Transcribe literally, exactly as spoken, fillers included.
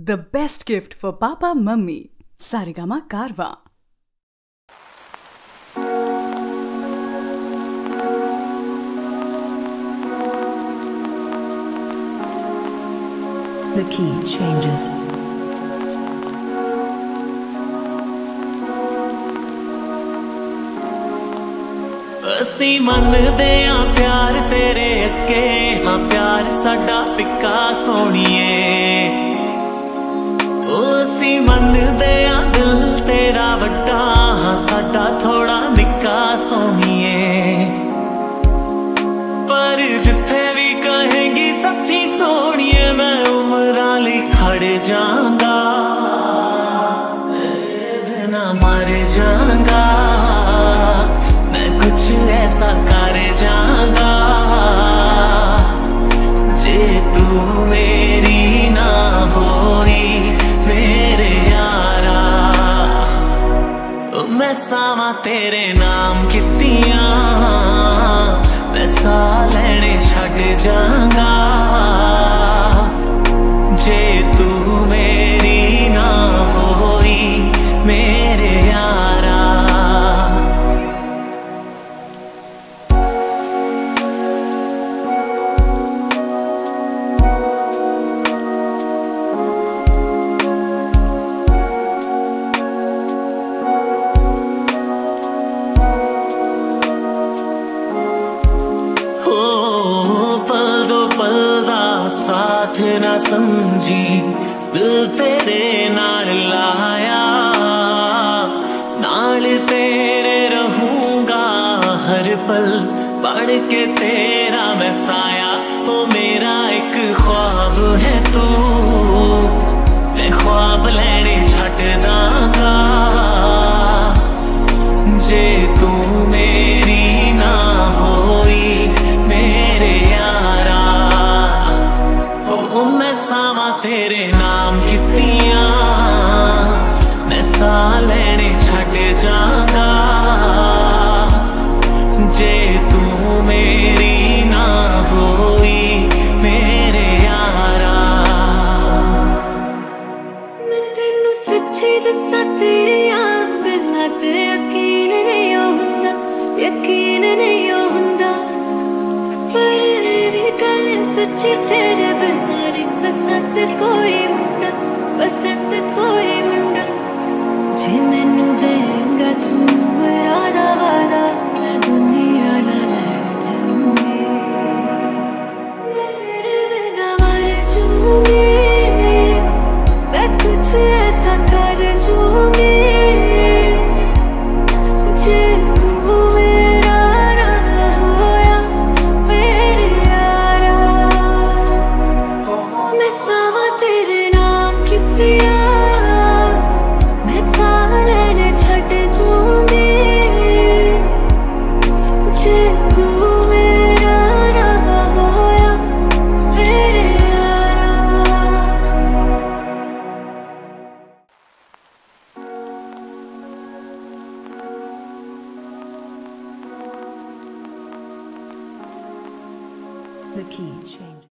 The best gift for Papa, Mummy. Saregama Karwa. The key changes. असी मनदे आ प्यार तेरे अके हाँ प्यार साडा फिका सोनिए उसी मन दे आ दिल तेरा वड्डा हाँ साडा थोड़ा निका सोनिए पर जिथे भी कहेंगी सच्ची सोनिए मैं उमरा लई खड़ जाऊंगा तेरे बिना मर जाऊंगा मैं कुछ ऐसा कर जाऊंगा जे तू मेरी ना होई मेरे यारा मैं सावा तेरे नाम कितिया मैं सा लैने छड़ जाऊंगा जे तू मेरी ना होई मेरे यारा साथ ना समझी दिल तेरे नाल लाया नाल तेरे रहूंगा हर पल बढ़ के तेरा मैं साया ओ मेरा एक ख्वाब है तू मैं ख्वाब लेने छट दांगा जे तू मेरी ना होई मेरे यारा मैं सावा तेरे नाम कितिया मैं सा लैने छट जाऊंगा जे तू मेरी ना होई मेरे यारा मैं तेनू सच्ची दस्सां तेरियां गल्लां ते यकीन नहीं हुंदा यकीन नहीं हुंदा पर मेरी गल सच्ची तेरे बिना पसंद कोई मुंडा पसंद कोई मुंडा जे मैनू देगा तू मेरा वादा मैं दुनिया ना लड़ जाऊंगी मैं तेरे बिना मर जाऊंगी मैं कुछ ऐसा कर जाऊंगी जे तू मेरा ना होया मेरे यारा मैं सावा तेरे नाम कितिया मैं सा लैने छट जाऊंगी जे तू मेरा ना होया मेरे यारा The key changes.